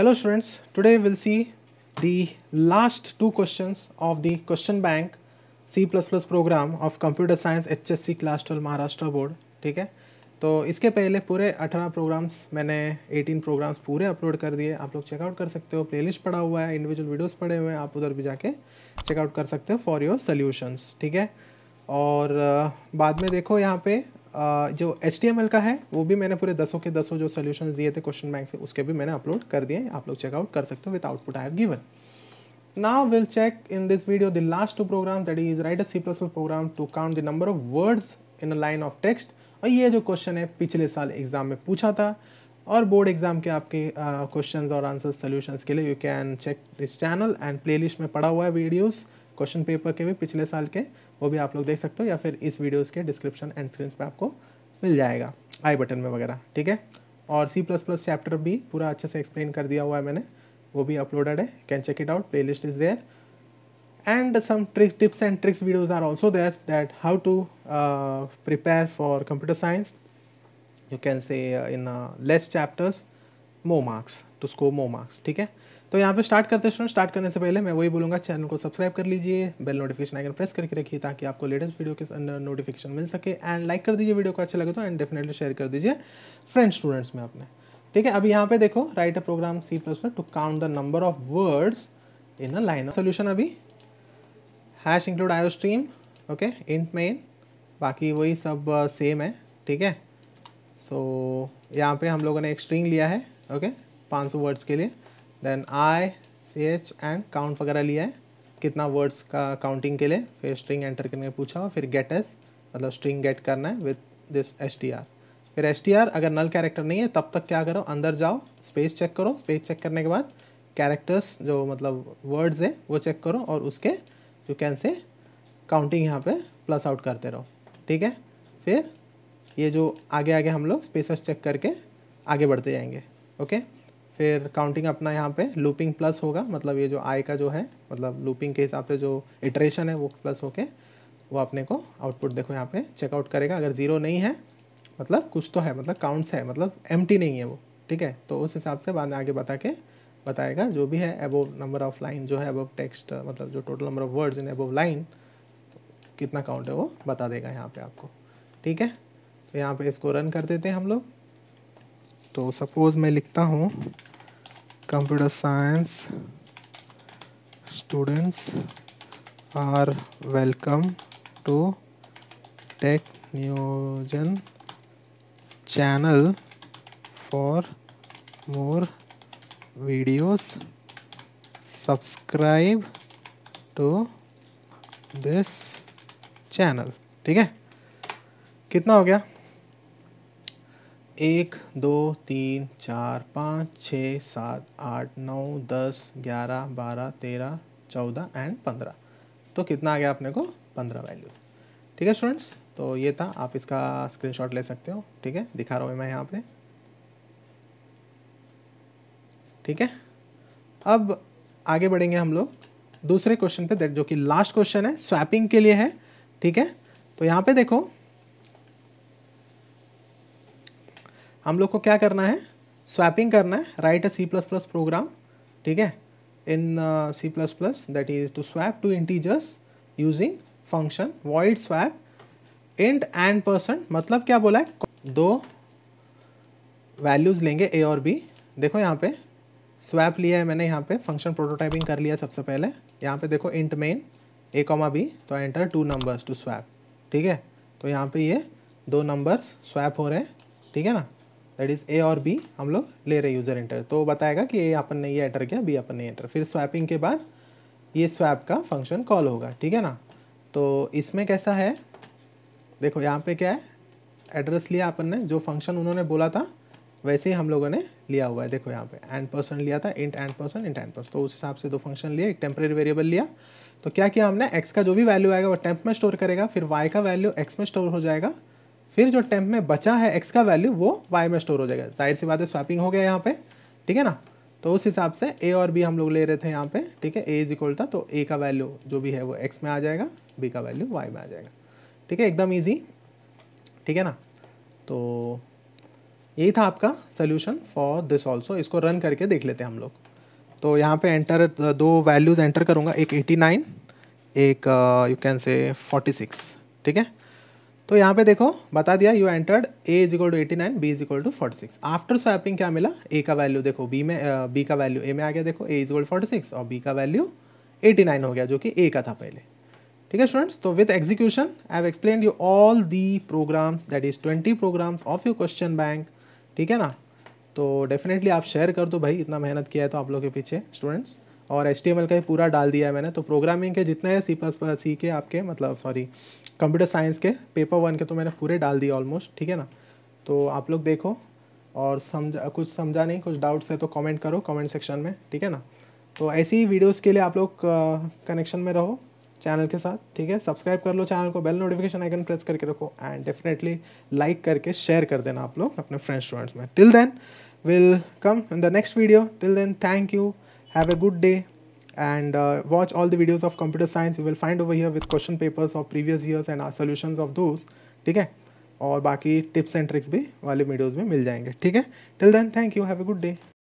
Hello students, today we will see the last two questions of the Question Bank C++ program of Computer Science HSC Class 12 Maharashtra Board. ठीक है, तो इसके पहले पूरे 18 programmes मैंने 18 programmes पूरे upload कर दिए, आप लोग चेकआउट कर सकते हो, प्लेलिस्ट पड़ा हुआ है, इंडिविजुअल वीडियोस पड़े हुए हैं, आप उधर भी जाके चेकआउट कर सकते हो फॉर योर सॉल्यूशंस. ठीक है, और बाद में देखो यहाँ पे जो HTML का है वो भी मैंने पूरे 10 के 10 जो सोल्यूशंस दिए थे क्वेश्चन बैंक से उसके भी मैंने अपलोड कर दिए, आप लोग चेकआउट कर सकते हो with output I have given. Now we'll check in this video the last two programs, that is write a C++ program to count the number of words in a line of text. और ये जो question है पिछले साल exam में पूछा था और बोर्ड एग्जाम के आपके क्वेश्चंस और आंसर सोल्यूशंस के लिए you can check this channel and playlist में पड़ा हुआ है वीडियोस, क्वेश्चन पेपर के भी पिछले साल के वो भी आप लोग देख सकते हो या फिर इस वीडियोस के डिस्क्रिप्शन एंड स्क्रीन पे आपको मिल जाएगा आई बटन में वगैरह. ठीक है, और C++ चैप्टर भी पूरा अच्छे से एक्सप्लेन कर दिया हुआ है मैंने, वो भी अपलोडेड है, can check it out, playlist is there and some tips and tricks videos are also there, that how to prepare for computer science, you can say in less chapters more marks to score more marks. ठीक है, तो यहाँ पे start करते हैं student. Start करने से पहले मैं वही बोलूँगा, चैनल को सब्सक्राइब कर लीजिए, बेल नोटिफिकेशन आइकन प्रेस करके रखिए ताकि आपको लेटेस्ट वीडियो के नोटिफिकेशन मिल सके, एंड लाइक कर दीजिए वीडियो को अच्छा लगे तो, एंड डेफिनेटली शेयर कर दीजिए फ्रेंड स्टूडेंट्स में अपने. ठीक है, अभी यहाँ पे देखो write a program C++ to count the number of words in a line. Solution अभी hash include iostream, okay, int main, बाकी वही सब सेम है. ठीक है, सो यहाँ पे हम लोगों ने एक स्ट्रिंग लिया है, ओके, 500 वर्ड्स के लिए, then i c h and count वगैरह लिया है कितना वर्ड्स का काउंटिंग के लिए, फिर स्ट्रिंग एंटर करने पूछा और फिर गेट एस मतलब स्ट्रिंग गेट करना है with this S T R. फिर एस टी आर अगर नल कैरेक्टर नहीं है तब तक क्या करो, अंदर जाओ, स्पेस चेक करो, स्पेस चेक करने के बाद कैरेक्टर्स जो मतलब वर्ड्स है वो चेक करो और उसके यू कैन से काउंटिंग यहाँ पे प्लस आउट करते रहो. ठीक है, फिर ये जो आगे आगे हम लोग स्पेसेस चेक करके आगे बढ़ते जाएंगे. ओके, फिर काउंटिंग अपना यहाँ पे लूपिंग प्लस होगा, मतलब ये जो आई का जो है मतलब लूपिंग के हिसाब से जो इटरेशन है वो प्लस होके वो अपने को आउटपुट देखो यहाँ पे चेकआउट करेगा. अगर ज़ीरो नहीं है मतलब कुछ तो है, मतलब काउंट्स है, मतलब एम्प्टी नहीं है वो. ठीक है, तो उस हिसाब से बाद में आगे बता के बताएगा जो भी है अबव नंबर ऑफ लाइन जो है अबव टेक्स्ट मतलब जो total number of words in above line कितना काउंट है वो बता देगा यहाँ पे आपको. ठीक है, तो यहाँ पे इसको रन कर देते हैं हम लोग. तो सपोज मैं लिखता हूँ computer science students are welcome to tech नियोजन channel for more videos, subscribe to this channel. ठीक है, कितना हो गया, 1 2 3 4 5 6 7 8 9 10 11 12 13 14 एंड 15. तो कितना आ गया अपने को, 15 वैल्यूज. ठीक है स्टूडेंट्स, तो ये था, आप इसका स्क्रीनशॉट ले सकते हो. ठीक है, दिखा रहा हूँ मैं यहाँ पे. ठीक है, अब आगे बढ़ेंगे हम लोग दूसरे क्वेश्चन पे, दैट जो कि लास्ट क्वेश्चन है, स्वैपिंग के लिए है. ठीक है, तो यहाँ पे देखो हम लोग को क्या करना है, स्वैपिंग करना है, राइट अ C++ प्रोग्राम. ठीक है, in C++ that is to swap two integers using function void swap int and percent. मतलब क्या बोला है, दो वैल्यूज लेंगे ए और बी. देखो यहाँ पे स्वैप लिया है मैंने, यहाँ पे फंक्शन प्रोटोटाइपिंग कर लिया सबसे पहले. यहाँ पे देखो इंट मेन ए कॉमा बी, तो enter two numbers to swap. ठीक है, तो यहाँ पे ये दो नंबर्स स्वैप हो रहे हैं. ठीक है ना, दैट इज़ ए और बी हम लोग ले रहे यूज़र इंटर, तो बताएगा कि ए अपन ने ये एंटर किया, बी अपन ने एंटर. फिर स्वैपिंग के बाद ये स्वैप का फंक्शन कॉल होगा. ठीक है ना, तो इसमें कैसा है देखो, यहाँ पर क्या है, एड्रेस लिया अपन ने, जो फंक्शन उन्होंने बोला था वैसे ही हम लोगों ने लिया हुआ है. देखो यहाँ पे एंड परसेंट लिया था, int and percent, int and percent, तो उस हिसाब से दो फंक्शन लिए, एक टेम्प्रेरी वेरिएबल लिया. तो क्या किया हमने, एक्स का जो भी वैल्यू आएगा वो टेम्प में स्टोर करेगा, फिर वाई का वैल्यू एक्स में स्टोर हो जाएगा, फिर जो टेम्प में बचा है एक्स का वैल्यू वो वाई में स्टोर हो जाएगा. जाहिर सी बात है स्वैपिंग हो गया यहाँ पे. ठीक है ना, तो उस हिसाब से ए और बी हम लोग ले रहे थे यहाँ पे. ठीक है, ए इज इक्वल था, तो ए का वैल्यू जो भी है वो एक्स में आ जाएगा, बी का वैल्यू वाई में आ जाएगा. ठीक है, एकदम ईजी. ठीक है ना, तो यही था आपका सोल्यूशन फॉर दिस ऑल्सो। इसको रन करके देख लेते हैं हम लोग। तो यहाँ पे एंटर दो वैल्यूज़ एंटर करूँगा, एक 89, एक यू कैन से 46, ठीक है। तो यहाँ पे देखो बता दिया you entered a is equal to 89, b is equal to 46। After swapping क्या मिला, ए का वैल्यू देखो बी में, बी का वैल्यू ए में आ गया, देखो ए इज इक्वल 46 और बी का वैल्यू 89 हो गया जो कि ए का था पहले, ठीक है स्टूडेंट्स। तो with execution I have explain you all the programs that is 20 programs of your question bank, ठीक है ना। तो डेफिनेटली आप शेयर कर दो भाई, इतना मेहनत किया है तो आप लोग के पीछे स्टूडेंट्स। और HTML का ही पूरा डाल दिया है मैंने, तो प्रोग्रामिंग के जितने हैं C++ के आपके मतलब सॉरी कंप्यूटर साइंस के पेपर 1 के तो मैंने पूरे डाल दिए ऑलमोस्ट, ठीक है ना। तो आप लोग देखो और कुछ समझा नहीं, कुछ डाउट्स है तो कमेंट करो कमेंट सेक्शन में, ठीक है ना। तो ऐसी ही वीडियोज़ के लिए आप लोग कनेक्शन में रहो चैनल के साथ, ठीक है। सब्सक्राइब कर लो चैनल को, बेल नोटिफिकेशन आइकन प्रेस करके रखो एंड डेफिनेटली लाइक करके शेयर कर देना आप लोग अपने फ्रेंड्स स्टूडेंट्स में। Till then will come in the next video, till then thank you, have a good day and watch all the videos of computer science you will find over here with question papers of previous years and our solutions of those, ठीक है। और बाकी tips and tricks भी वाले videos में मिल जाएंगे, ठीक है। till then thank you, have a good day.